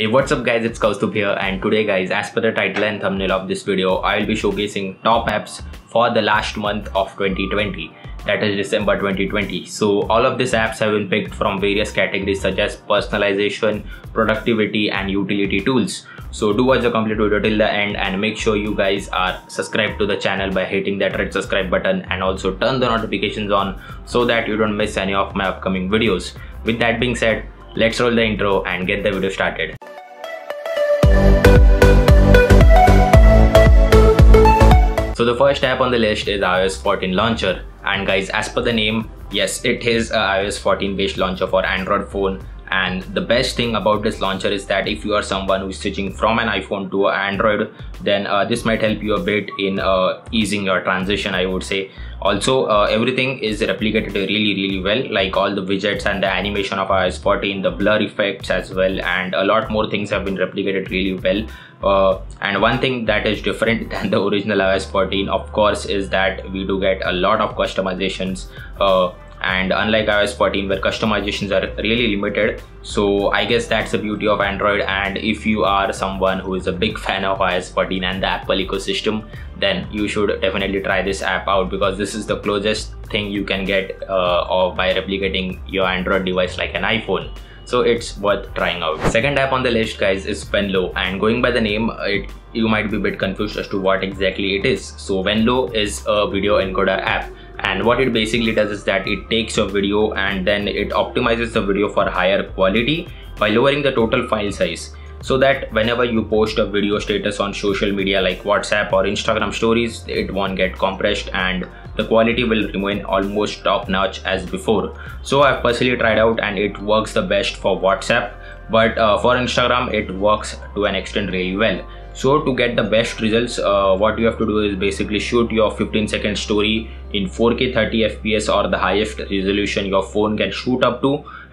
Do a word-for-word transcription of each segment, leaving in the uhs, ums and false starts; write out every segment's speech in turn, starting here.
Hey, what's up guys, it's Kaustub here, and today guys, as per the title and thumbnail of this video, I'll be showcasing top apps for the last month of twenty twenty, that is December twenty twenty. So all of these apps have been picked from various categories such as personalization, productivity and utility tools. So do watch the complete video till the end and make sure you guys are subscribed to the channel by hitting that red subscribe button and also turn the notifications on so that you don't miss any of my upcoming videos. With that being said, let's roll the intro and get the video started. So the first app on the list is i O S fourteen launcher, and guys, as per the name, yes, it is a i O S fourteen based launcher for Android phone. And the best thing about this launcher is that if you are someone who is switching from an iPhone to Android, then uh, this might help you a bit in uh, easing your transition, I would say. Also, uh, everything is replicated really really well, like all the widgets and the animation of i O S fourteen, the blur effects as well, and a lot more things have been replicated really well. Uh, and one thing that is different than the original i O S fourteen, of course, is that we do get a lot of customizations. Uh, And unlike i O S fourteen, where customizations are really limited, so I guess that's the beauty of Android. And if you are someone who is a big fan of i O S fourteen and the Apple ecosystem, then you should definitely try this app out, because this is the closest thing you can get uh, of by replicating your Android device like an iPhone. So it's worth trying out. Second app on the list, guys, is Venlo, and going by the name, it you might be a bit confused as to what exactly it is. So Venlo is a video encoder app. And what it basically does is that it takes your video and then it optimizes the video for higher quality by lowering the total file size, so that whenever you post a video status on social media like WhatsApp or Instagram stories, it won't get compressed and the quality will remain almost top notch as before. So I've personally tried out and it works the best for WhatsApp, but uh, for Instagram it works to an extent really well. So to get the best results, uh, what you have to do is basically shoot your fifteen second story in four K thirty F P S or the highest resolution your phone can shoot up to,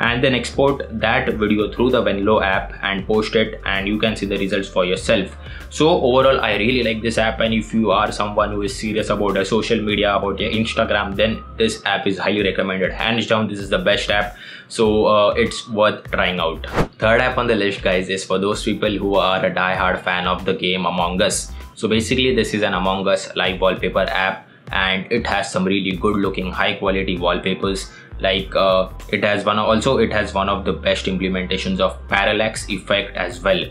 and then export that video through the Venlo app and post it, and you can see the results for yourself. So overall, I really like this app, and if you are someone who is serious about your social media, about your Instagram, then this app is highly recommended. Hands down, this is the best app, so uh, it's worth trying out. Third app on the list, guys, is for those people who are a die-hard fan of the game Among Us. So basically, this is an Among Us live wallpaper app, and it has some really good looking high quality wallpapers. Like uh, it has one also it has one of the best implementations of parallax effect as well.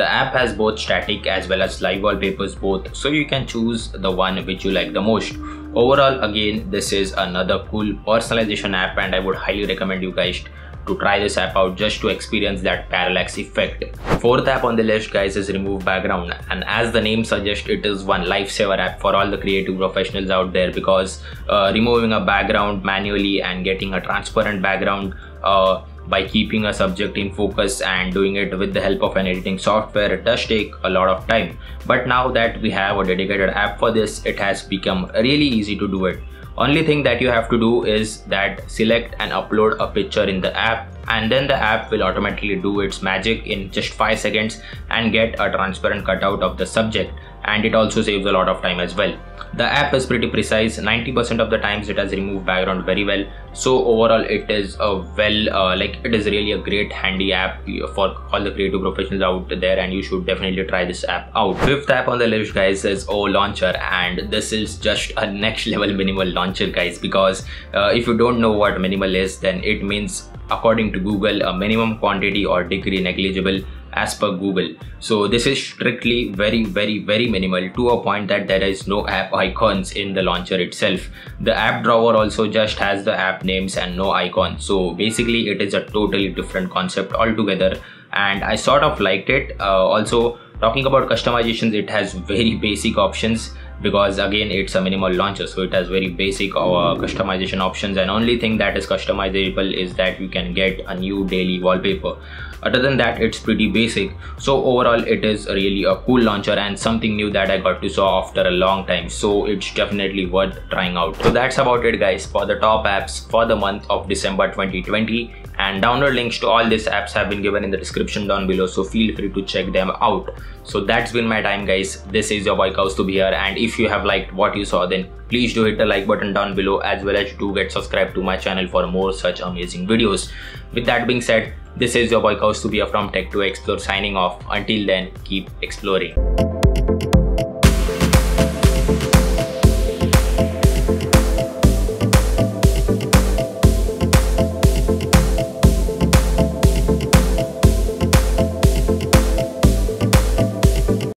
The app has both static as well as live wallpapers both, so you can choose the one which you like the most. Overall, again, this is another cool personalization app, and I would highly recommend you guys to try this app out just to experience that parallax effect. Fourth app on the list, guys, is Remove Background, and as the name suggests, it is one lifesaver app for all the creative professionals out there, because uh, removing a background manually and getting a transparent background uh, by keeping a subject in focus and doing it with the help of an editing software, it does take a lot of time. But now that we have a dedicated app for this, it has become really easy to do it. Only thing that you have to do is that select and upload a picture in the app, and then the app will automatically do its magic in just five seconds and get a transparent cutout of the subject, and it also saves a lot of time as well. The app is pretty precise. Ninety percent of the times it has removed background very well, so overall it is a well uh, like it is really a great handy app for all the creative professionals out there, and you should definitely try this app out. Fifth app on the list, guys, is Olauncher, and this is just a next level minimal launcher, guys, because uh, if you don't know what minimal is, then it means, according to Google, a minimum quantity or degree negligible as per Google. So this is strictly very very very minimal, to a point that there is no app icons in the launcher itself. The app drawer also just has the app names and no icons, so basically it is a totally different concept altogether, and I sort of liked it. Uh, also, talking about customizations, it has very basic options, because again, it's a minimal launcher, so it has very basic uh, customization options, and only thing that is customizable is that you can get a new daily wallpaper. Other than that, it's pretty basic. So overall, it is really a cool launcher and something new that I got to saw after a long time, so it's definitely worth trying out. So that's about it, guys, for the top apps for the month of December twenty twenty, and download links to all these apps have been given in the description down below, so feel free to check them out. So that's been my time, guys. This is your boy Kaustub here, and if If you have liked what you saw, then please do hit the like button down below, as well as do get subscribed to my channel for more such amazing videos. With that being said, This is your boy Kaustub from Tech two Explore signing off. Until then, keep exploring.